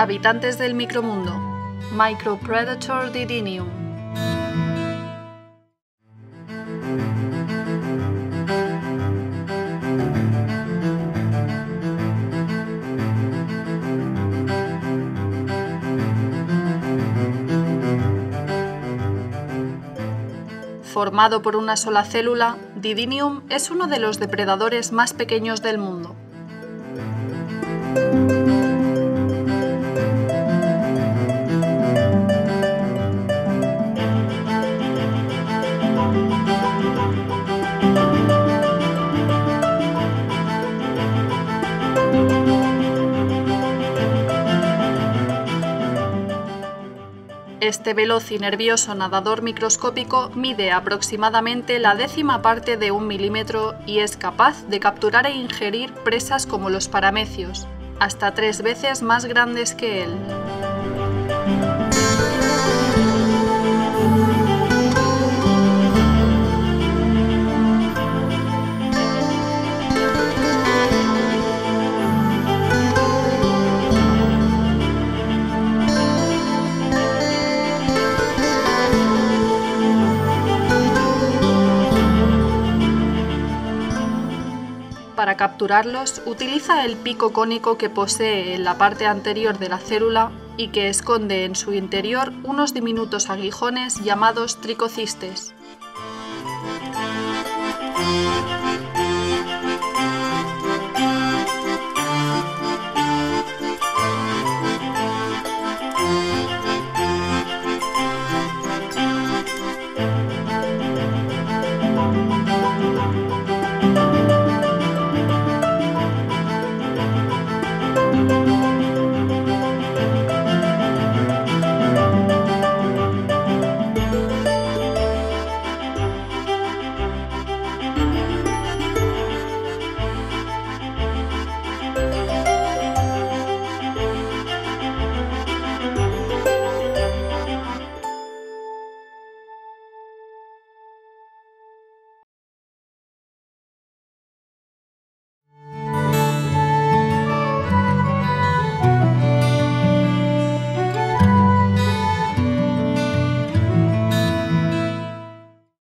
Habitantes del micromundo, Micropredator Didinium. Formado por una sola célula, Didinium es uno de los depredadores más pequeños del mundo. Este veloz y nervioso nadador microscópico mide aproximadamente la 10ª parte de 1 milímetro y es capaz de capturar e ingerir presas como los paramecios, hasta 3 veces más grandes que él. Para capturarlos, utiliza el pico cónico que posee en la parte anterior de la célula y que esconde en su interior unos diminutos aguijones llamados tricocistes.